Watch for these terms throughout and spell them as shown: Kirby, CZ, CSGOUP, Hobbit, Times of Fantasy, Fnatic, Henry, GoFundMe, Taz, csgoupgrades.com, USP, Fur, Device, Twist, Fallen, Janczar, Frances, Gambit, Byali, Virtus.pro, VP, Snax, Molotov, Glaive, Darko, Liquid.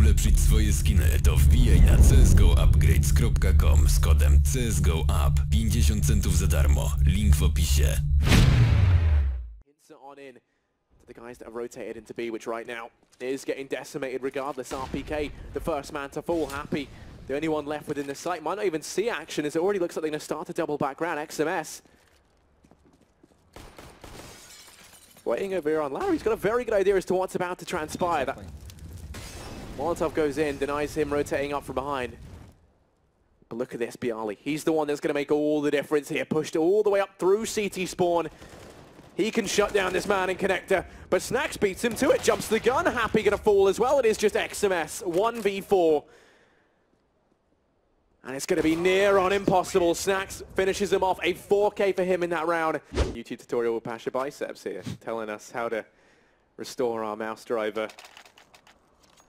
ulepszyć swoje skiny, to wbijaj na csgoupgrades.com z kodem CSGOUP. 50 centów za darmo. Link w opisie. The guys that have rotated into B, which right now is getting decimated regardless. RPK, the first man to fall, Happy. The only one left within the site. Might not even see action as it already looks like they're going to start to double back round. XMS waiting over here on Larry. He's got a very good idea as to what's about to transpire. Exactly. Molotov goes in, denies him rotating up from behind. But look at this, Byali. He's the one that's going to make all the difference here. Pushed all the way up through CT spawn. He can shut down this man in connector, but Snax beats him to it, jumps the gun, Happy gonna fall as well. It is just XMS, 1v4. And it's gonna be near on impossible. Snax finishes him off, a 4K for him in that round. YouTube tutorial with Pasha Biceps here, telling us how to restore our mouse driver.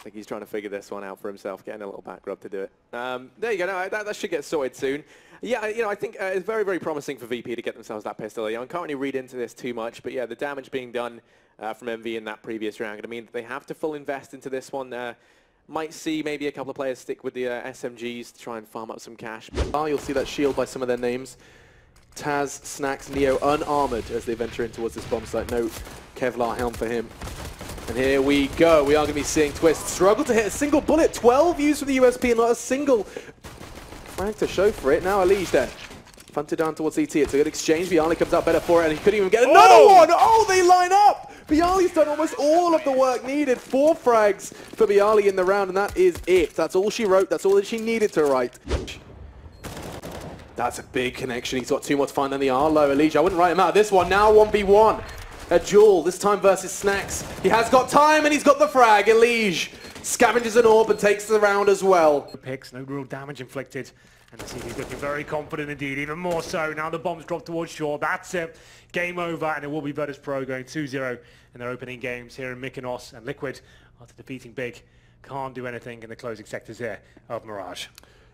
I think he's trying to figure this one out for himself, getting a little back rub to do it. There you go, no, that should get sorted soon. Yeah, you know, I think it's very, very promising for VP to get themselves that pistol. You know, I can't really read into this too much, but yeah, the damage being done from MV in that previous round, I mean, they have to full invest into this one. Might see maybe a couple of players stick with the SMGs to try and farm up some cash. Oh, you'll see that shield by some of their names. Taz, Snax, Neo, unarmored as they venture in towards this bomb site. No Kevlar helm for him. And here we go. We are going to be seeing Twist struggle to hit a single bullet. 12 used from the USP and not a single rank to show for it. Now Alige there. Punted down towards ET. It's a good exchange. Byali comes out better for it, and he couldn't even get another one! Oh, they line up! Biali's done almost all of the work needed. 4 frags for Byali in the round, and that is it. That's all she wrote. That's all that she needed to write. That's a big connection. He's got 2 more to find on the Arlo. Alige, I wouldn't write him out of this one. Now 1v1. A duel, this time versus Snax. He has got time, and he's got the frag. Alige scavenges an orb and takes the round as well. Picks, no real damage inflicted. And the team is looking very confident indeed, even more so. Now the bomb's dropped towards shore. That's it. Game over, and it will be Virtus.pro going 2-0 in their opening games here in Mykonos. And Liquid, after defeating Big, can't do anything in the closing sectors here of Mirage.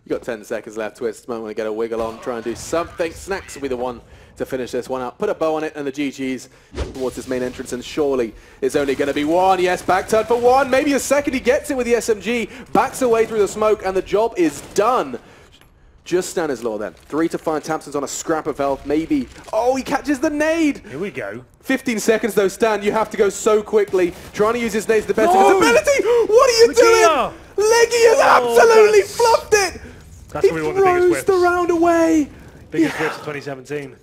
You got 10 seconds left, Twist. Might want to get a wiggle on, try and do something. Snax will be the one to finish this one out. Put a bow on it, and the GG's towards his main entrance, and surely it's only going to be one. Yes, back turn for one. Maybe a second. He gets it with the SMG, backs away through the smoke, and the job is done. Just Stanner's Law then. 3 to 5. Tamson's on a scrap of health, maybe. Oh, he catches the nade! Here we go. 15 seconds though, Stan. You have to go so quickly. Trying to use his nades to the best of his ability! What are you doing? Leggy has absolutely fluffed it! That's he throws the round away! Biggest whips of 2017.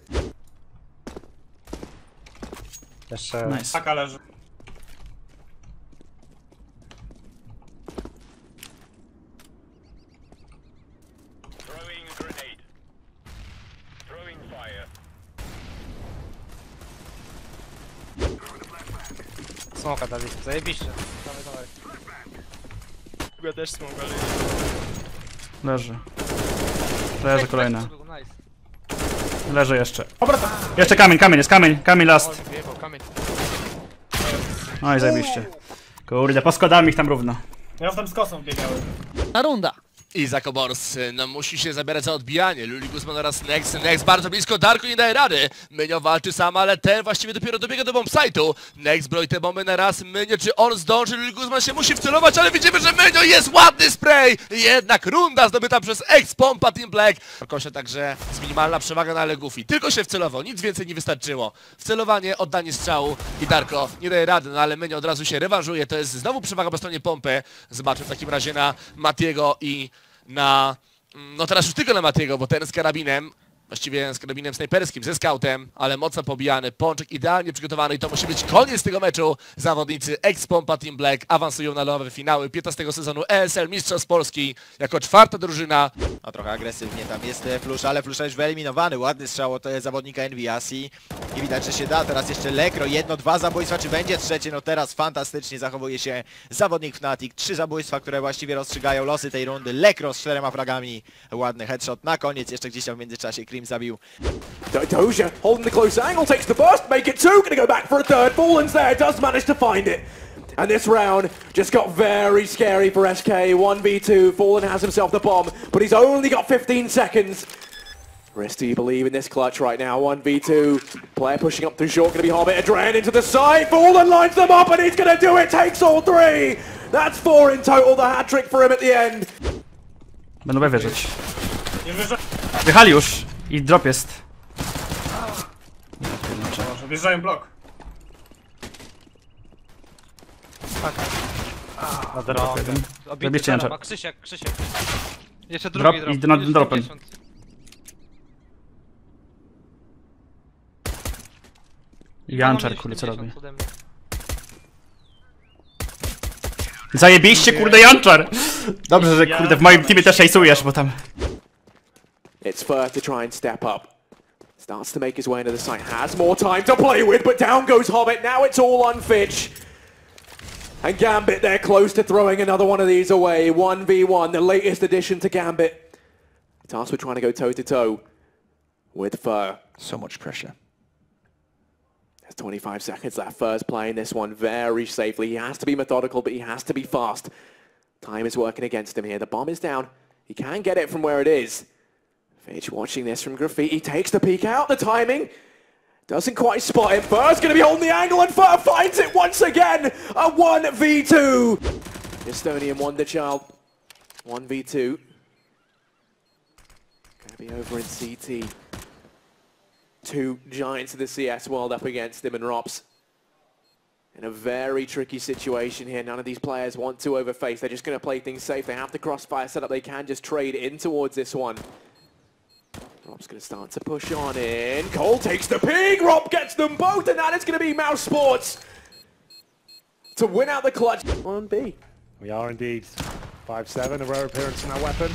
Jeszcze... Nice. Taka leży. Throwing grenade. Throwing fire. Smoka dali, zajebiście. Dawaj, dawaj. Ja też smoka leży. Leży kolejna. Leży jeszcze. Jeszcze kamień jest, kamień last. No i zajebiście. Kurde, poskładałem ich tam równo. Ja tam z kosą biegałem. Na runda. I Zakobors musi się zabierać za odbijanie. Luli Guzman oraz Nex bardzo blisko, Darko nie daje rady. Minio walczy sam, ale ten właściwie dopiero dobiega do bombsite'u. Nex broi te bomby na raz. Minio, czy on zdąży? Luli Guzman się musi wcelować, ale widzimy, że Minio jest ładny spray. Jednak runda zdobyta przez Ex-Pompa Team Black. Kosia także z minimalna przewaga na Legufi. Tylko się wcelował, nic więcej nie wystarczyło. Wcelowanie, oddanie strzału i Darko nie daje rady, no ale Minio od razu się rewanżuje. To jest znowu przewaga po stronie pompy. Zobaczmy w takim razie na Matiego i... No teraz już tylko na Matiego, bo ten z karabinem, właściwie z karabinem snajperskim, ze scoutem, ale mocno pobijany, Pączek idealnie przygotowany i to musi być koniec tego meczu. Zawodnicy Ex-Pompa Team Black awansują na lodowe finały 15 sezonu ESL Mistrzostw Polski jako 4. drużyna. No trochę agresywnie tam jest Flush, ale Flusza już wyeliminowany. Ładny strzał od zawodnika Enviasi i widać, że się da. Teraz jeszcze Lekro, 1-2 zabójstwa, czy będzie trzecie? No teraz fantastycznie zachowuje się zawodnik Fnatic. 3 zabójstwa, które właściwie rozstrzygają losy tej rundy. Lekro z 4 fragami, ładny headshot na koniec. Jeszcze gdzieś tam w międzyczasie Krim zabił. Doja holding the close angle, takes the first, make it 2, gonna go back for a 3rd. Fallen's there, does manage to find it. And this round just got very scary for SK. 1v2, Fallen has himself the bomb, but he's only got 15 seconds. Risk, do you believe in this clutch right now? 1v2, player pushing up through short, gonna be Hobbit, a drain into the side, Fallen lines them up and he's gonna do it, takes all 3! That's 4 in total, the hat-trick for him at the end. Będą B wierzyć. Wjechali już i drop jest. Wjeżdżają blok. Na drogę. Zabijcie Janczara. Krzysiek, Krzysiek. Jeszcze drugi drop. I nad dropem. Janczar, kurde, co robi? Zajebiście, kurde, Janczar! Dobrze, że kurde, w moim teamie też hejsujesz, bo tam... It's Fur to try and step up. Starts to make his way into the site, has more time to play with, but down goes Hobbit, now it's all on Fitch. And Gambit, they're close to throwing another one of these away. 1v1, the latest addition to Gambit. Taz were trying to go toe-to-toe with Fur. So much pressure. There's 25 seconds left. Fur's playing this one very safely. He has to be methodical, but he has to be fast. Time is working against him here. The bomb is down. He can get it from where it is. Fitch watching this from Graffiti, takes the peek out, the timing. Doesn't quite spot him. Fur's going to be holding the angle and Fur finds it once again. A 1v2. Estonian Wonderchild. 1v2. Going to be over in CT. Two giants of the CS world up against him and Rops. In a very tricky situation here. None of these players want to overface. They're just going to play things safe. They have the crossfire set up. They can just trade in towards this one. Rob's going to start to push on in. Cole takes the ping. Rob gets them both, and that is going to be Mouse Sports to win out the clutch. On B. We are indeed. 5-7, a rare appearance from that weapon.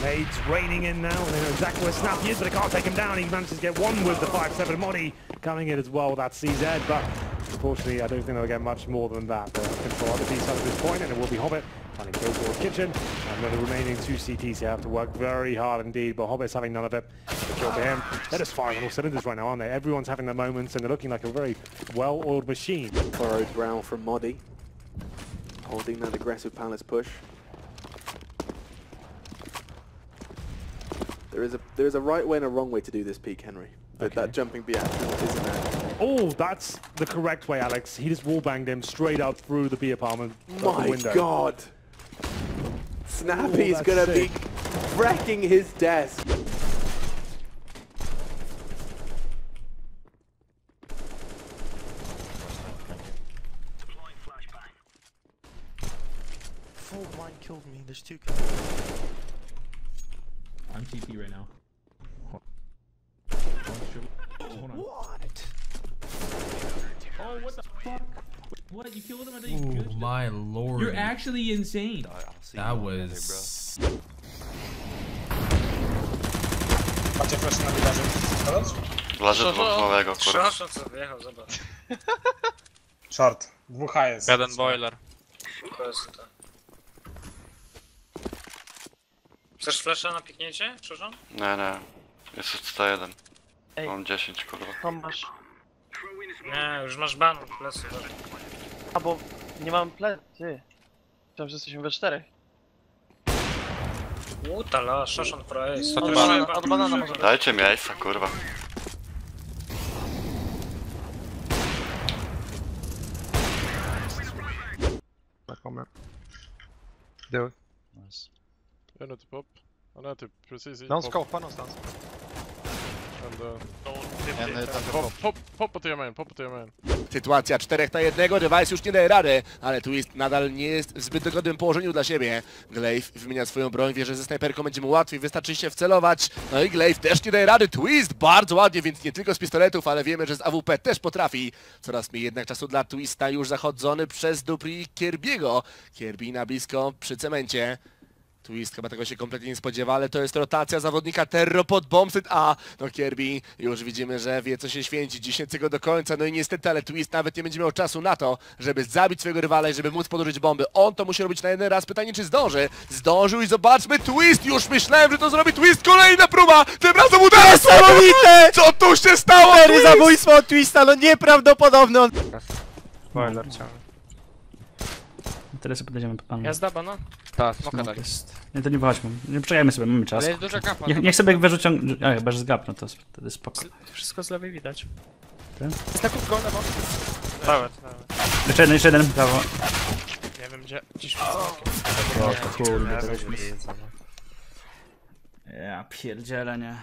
Nades raining in now. They know exactly where Snap is, but they can't take him down. He manages to get one with the 5-7. Modi coming in as well with that CZ, but unfortunately, I don't think they'll get much more than that. They'll control other pieces at this point, and it will be Hobbit. And it goes for the kitchen, and then the remaining 2 CTs here have to work very hard indeed, but Hobbit's having none of it. The kill for him. They're just firing on all cylinders right now, aren't they? Everyone's having their moments, and they're looking like a very well-oiled machine. Furrowed brow from Moddy, holding that aggressive Palace push. There is a right way and a wrong way to do this peak, Henry. Okay. That jumping B action isn't there. Oh, that's the correct way, Alex. He just wall-banged him straight up through the B apartment. My God. Snappy's gonna be wrecking his desk. Full blind killed me. There's 2 guys. I'm TP right now. Hold on. What? Oh, what the fuck? What? You killed him? I think you could. My lord. You're actually insane. That was. Patrzcie proszę na wydarzeń. Wlażę dwóch nowego, kurwa. Co wyjechał, zobacz. Short. Dwóch HS. Jeden boiler. Chcesz flesza na piknięcie? Przepraszam? Nie, nie. Jest tutaj jeden. Mam 10, kurwa. Tam masz. Nie, już masz ban, plecy. A bo nie mam plecy. Myślałem, że jesteśmy we 4. Utala, szaszon pro ace. Od banana może. Dajcie mi ace, kurwa. Daj. Nice. Jeden typ up. Jeden typ, precyzyjnie. Downskopa nas, downskopa. Pop to your man, pop to your man. Sytuacja 4 na 1, Device już nie daje rady, ale Twist nadal nie jest w zbyt dogodnym położeniu dla siebie. Glaive wymienia swoją broń, wie, że ze snajperką będzie mu łatwiej, wystarczy się wcelować. No i Glaive też nie daje rady, Twist bardzo ładnie, więc nie tylko z pistoletów, ale wiemy, że z AWP też potrafi. Coraz mniej jednak czasu dla Twista, już zachodzony przez dupli Kirby'ego. Kirby na blisko przy cemencie. Twist chyba tego się kompletnie nie spodziewa, ale to jest rotacja zawodnika Terro pod bombset A. No Kirby już widzimy, że wie co się święci, ciśnie go do końca, no i niestety, ale Twist nawet nie będzie miał czasu na to, żeby zabić swojego rywala i żeby móc podłożyć bomby. On to musi robić na jeden raz, pytanie czy zdąży. Zdążył i zobaczmy, Twist! Już myślałem, że to zrobi Twist! Kolejna próba! Tym razem udaje! Niesamowite! Co tu się stało? Zabójstwo od Twista, no nieprawdopodobne! On... Teraz podejdziemy po panu. Jazda, no? Tak, smoka tak. Nie, to nie wychodźmy. Nie poczekajmy sobie, mamy czas. Ale jest duża kapa. Niech sobie jak wyrzucią... A, chyba że z gap, no to wtedy spoko. Wszystko z lewej widać. Tak? Jest na kółko, lewo. Prawo. Jeszcze jeden, prawo. Nie Nie wiem gdzie. Gdzieś w o kurde, to jest miejsce. Ja pierdzielę, nie.